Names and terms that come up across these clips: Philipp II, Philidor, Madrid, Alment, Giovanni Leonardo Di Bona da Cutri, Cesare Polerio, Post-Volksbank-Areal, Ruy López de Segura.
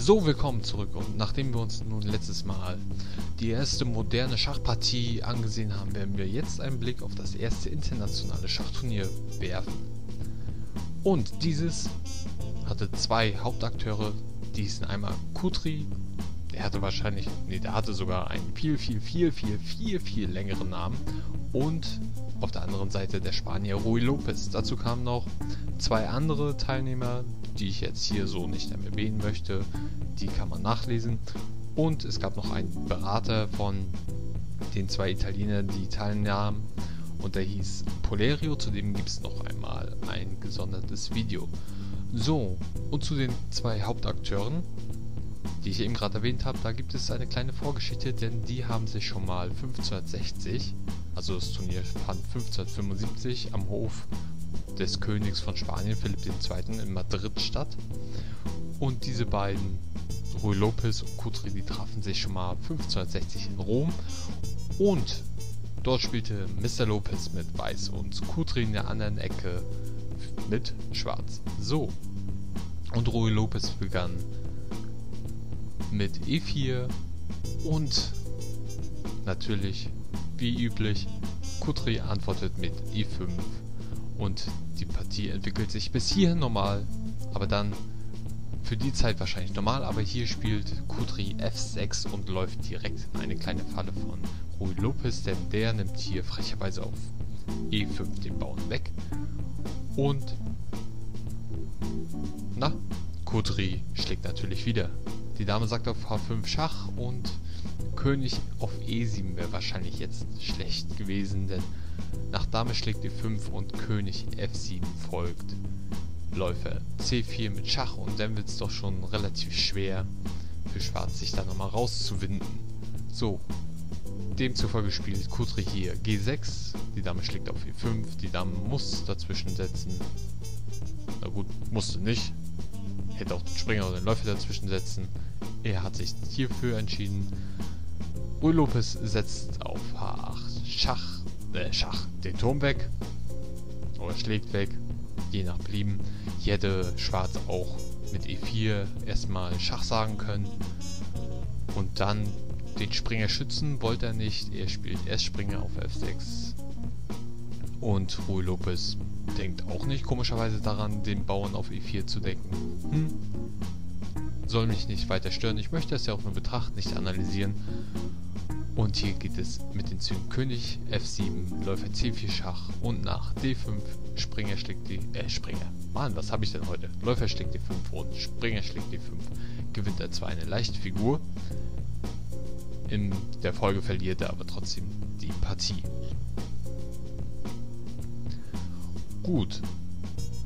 So, willkommen zurück, und nachdem wir uns nun letztes Mal die erste moderne Schachpartie angesehen haben, werden wir jetzt einen Blick auf das erste internationale Schachturnier werfen. Und dieses hatte zwei Hauptakteure, die hießen einmal Cutri, der hatte sogar einen viel längeren Namen, und auf der anderen Seite der Spanier Ruy López. Dazu kamen noch zwei andere Teilnehmer, die ich jetzt hier so nicht erwähnen möchte, die kann man nachlesen. Und es gab noch einen Berater von den zwei Italienern, die teilnahmen, und der hieß Polerio. Zudem gibt es noch einmal ein gesondertes Video. So, und zu den zwei Hauptakteuren, die ich eben gerade erwähnt habe, da gibt es eine kleine Vorgeschichte, denn die haben sich schon mal 1560, also das Turnier fand 1575 am Hof des Königs von Spanien, Philipp II. In Madrid statt. Und diese beiden, Ruy López und Cutri, die trafen sich schon mal 1560 in Rom. Und dort spielte Mr. López mit Weiß und Cutri in der anderen Ecke mit Schwarz. So, und Ruy López begann mit E4 und natürlich, wie üblich, Cutri antwortet mit E5. Und die Partie entwickelt sich bis hierhin normal, aber dann für die Zeit wahrscheinlich normal, aber hier spielt Cutri F6 und läuft direkt in eine kleine Falle von Ruy López, denn der nimmt hier frecherweise auf E5 den Bauern weg. Und na, Cutri schlägt natürlich wieder. Die Dame sagt auf H5 Schach, und König auf E7 wäre wahrscheinlich jetzt schlecht gewesen, denn nach Dame schlägt E5 und König F7 folgt Läufer C4 mit Schach, und dann wird es doch schon relativ schwer für Schwarz, sich da nochmal rauszuwinden. So, demzufolge spielt Cutri hier G6, die Dame schlägt auf E5, die Dame muss dazwischen setzen. Na gut, musste nicht, hätte auch den Springer oder den Läufer dazwischen setzen. Er hat sich hierfür entschieden. Ruy López setzt auf H8 Schach den Turm weg oder schlägt weg, je nach Belieben. Hier hätte Schwarz auch mit E4 erstmal Schach sagen können und dann den Springer schützen, wollte er nicht. Er spielt S-Springer auf F6 und Ruy López denkt auch nicht komischerweise daran, den Bauern auf E4 zu denken. Soll mich nicht weiter stören, ich möchte es ja auch nur betrachten, nicht analysieren. Und hier geht es mit den Zügen König F7, Läufer C4 Schach und nach D5 Springer schlägt die Läufer schlägt D5 und Springer schlägt D5. Gewinnt er zwar eine leichte Figur, in der Folge verliert er aber trotzdem die Partie. Gut,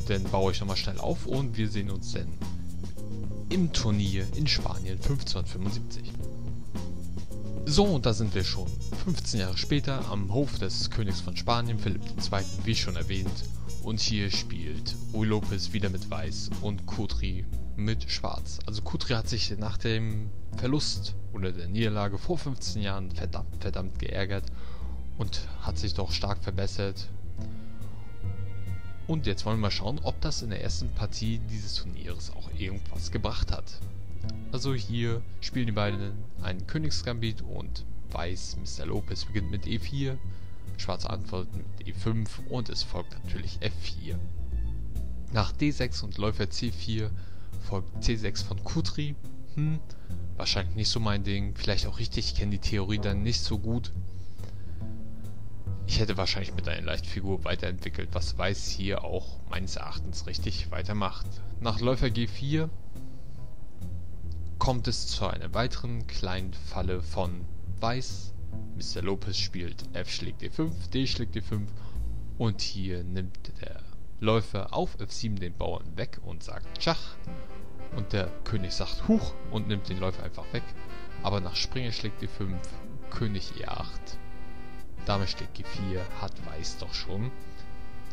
dann baue ich nochmal schnell auf und wir sehen uns dann im Turnier in Spanien 1575. So, und da sind wir schon 15 Jahre später am Hof des Königs von Spanien, Philipp II., wie schon erwähnt. Und hier spielt Ruy López wieder mit Weiß und Cutri mit Schwarz. Also Cutri hat sich nach dem Verlust oder der Niederlage vor 15 Jahren verdammt geärgert und hat sich doch stark verbessert. Und jetzt wollen wir mal schauen, ob das in der ersten Partie dieses Turnieres auch irgendwas gebracht hat. Also hier spielen die beiden einen Königsgambit und Weiß, Mr. López, beginnt mit E4, Schwarz antwortet mit E5 und es folgt natürlich F4. Nach D6 und Läufer C4 folgt C6 von Cutri. Wahrscheinlich nicht so mein Ding, vielleicht auch richtig, ich kenne die Theorie dann nicht so gut. Ich hätte wahrscheinlich mit einer Leichtfigur weiterentwickelt, was Weiß hier auch meines Erachtens richtig weitermacht. Nach Läufer G4 kommt es zu einer weiteren kleinen Falle von Weiß. Mr. López spielt F schlägt D5, D schlägt D5 und hier nimmt der Läufer auf F7 den Bauern weg und sagt Schach. Und der König sagt Huch und nimmt den Läufer einfach weg. Aber nach Springer schlägt D5, König E8. Dame schlägt G4, hat Weiß doch schon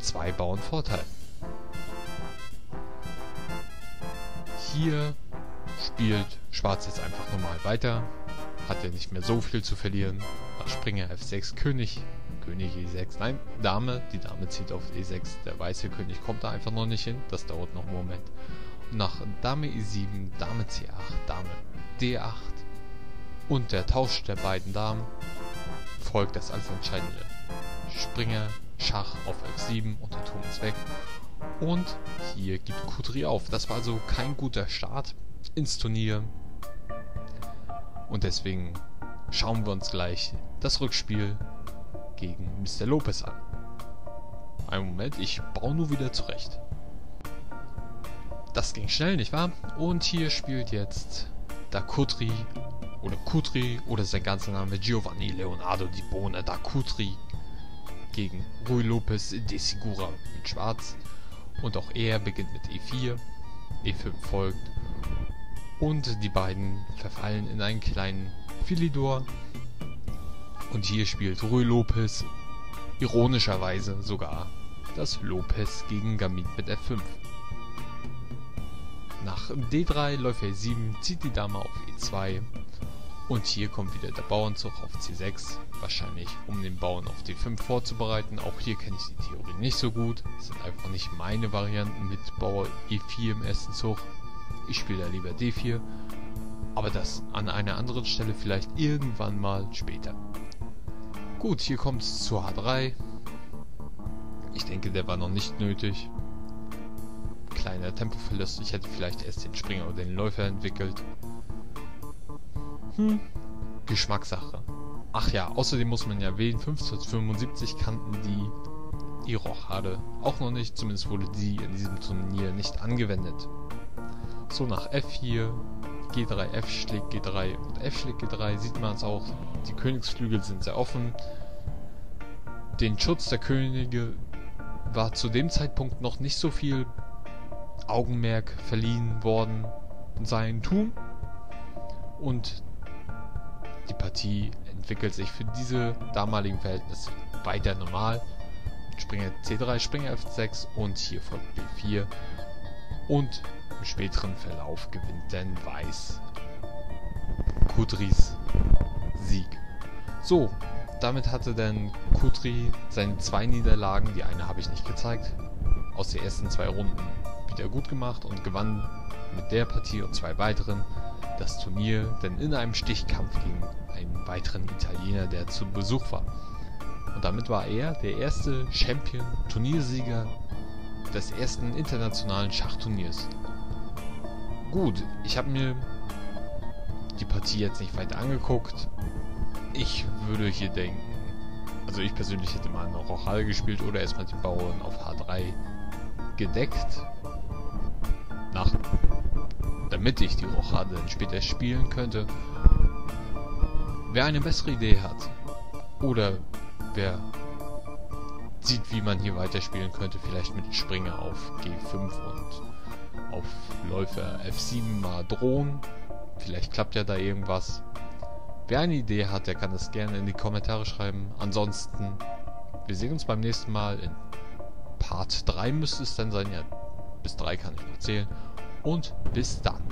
zwei Bauern Vorteil. Hier spielt Schwarz jetzt einfach normal weiter, hat ja nicht mehr so viel zu verlieren. Nach Springer F6 König E6, nein, Dame, die Dame zieht auf E6, der weiße König kommt da einfach noch nicht hin, das dauert noch einen Moment. nach Dame E7, Dame C8, Dame D8 und der Tausch der beiden Damen folgt das alles entscheidende. Springer, Schach auf F7 und der Turm ist weg und hier gibt Cutri auf. Das war also kein guter Start ins Turnier und deswegen schauen wir uns gleich das Rückspiel gegen Mr. López an. Einen Moment, ich baue nur wieder zurecht. Das ging schnell, nicht wahr? Und hier spielt jetzt da Cutri oder sein ganzer Name Giovanni Leonardo Di Bona da Cutri gegen Ruy López de Segura mit Schwarz. Und auch er beginnt mit E4, E5 folgt und die beiden verfallen in einen kleinen Philidor. Und hier spielt Ruy López ironischerweise sogar das López gegen Gamit mit F5. Nach D3 läuft E7, zieht die Dame auf E2 und hier kommt wieder der Bauernzug auf C6, wahrscheinlich um den Bauern auf D5 vorzubereiten. Auch hier kenne ich die Theorie nicht so gut, das sind einfach nicht meine Varianten mit Bauer E4 im ersten Zug. Ich spiele da lieber D4, aber das an einer anderen Stelle vielleicht irgendwann mal später. Gut, hier kommt es zu H3. Ich denke, der war noch nicht nötig. Kleiner Tempoverlust, ich hätte vielleicht erst den Springer oder den Läufer entwickelt. Geschmackssache. Ach ja, außerdem muss man ja erwähnen, 1575 kannten die Rochade auch noch nicht, zumindest wurde die in diesem Turnier nicht angewendet. So, nach F4, G3, F schlägt G3 und F schlägt G3 sieht man es auch, die Königsflügel sind sehr offen. Den Schutz der Könige war zu dem Zeitpunkt noch nicht so viel Augenmerk verliehen worden sein Tum und die Partie entwickelt sich für diese damaligen Verhältnisse weiter normal. Springer C3, Springer F6 und hier folgt B4 und im späteren Verlauf gewinnt dann Weiß Cutris Sieg. So, damit hatte dann Cutri seine zwei Niederlagen, die eine habe ich nicht gezeigt, aus den ersten zwei Runden wieder gut gemacht und gewann mit der Partie und zwei weiteren das Turnier, denn in einem Stichkampf gegen einen weiteren Italiener, der zu Besuch war. Und damit war er der erste Champion, Turniersieger des ersten internationalen Schachturniers. Gut, ich habe mir die Partie jetzt nicht weiter angeguckt. Ich würde hier denken, also ich persönlich hätte mal noch Rochade gespielt oder erstmal die Bauern auf H3 gedeckt, damit ich die Rochade dann später spielen könnte. Wer eine bessere Idee hat oder wer sieht, wie man hier weiterspielen könnte, vielleicht mit Springer auf G5 und auf Läufer F7 mal drohen, vielleicht klappt ja da irgendwas. Wer eine Idee hat, der kann das gerne in die Kommentare schreiben. Ansonsten, wir sehen uns beim nächsten Mal in Part 3 müsste es dann sein, ja, bis 3 kann ich noch zählen. Und bis dann.